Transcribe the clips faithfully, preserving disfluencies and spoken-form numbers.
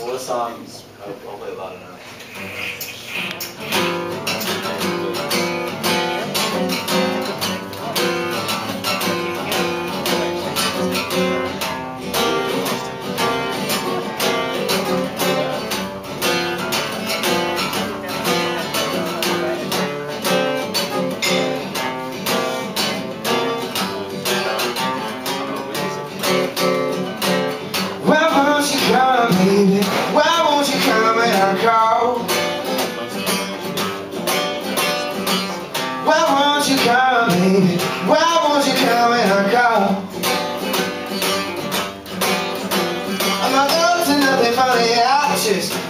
All the songs, probably a lot of them.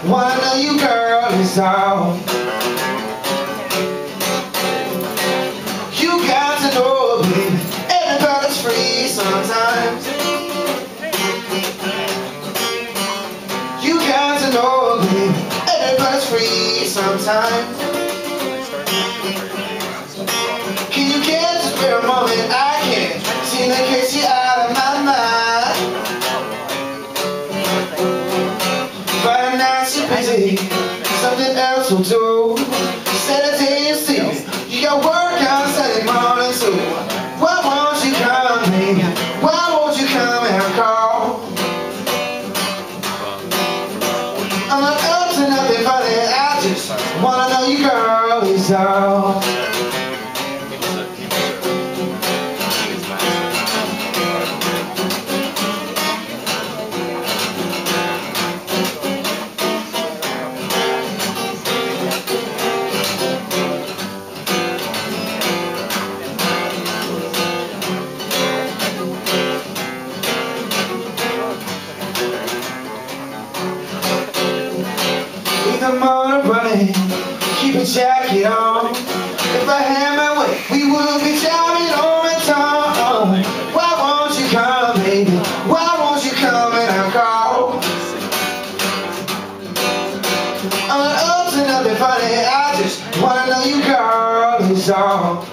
One of you girls is all you got to know, baby. Everybody's free sometimes. You got to know, baby. Everybody's free sometimes. Can you catch it for a moment? I can't. She like catch you out of my mind. Something else will do. Saturday and six, you got work on Saturday morning too. Why won't you come, baby? Why won't you come and call? I'm not up to nothing funny. I just wanna know you, girl, is all. I'm on a running, keep a jacket on. If I had my way, we would be driving on my tongue. Why won't you come, baby? Why won't you come and I call? I'm not up to nothing funny. I just wanna know you, girl, is all.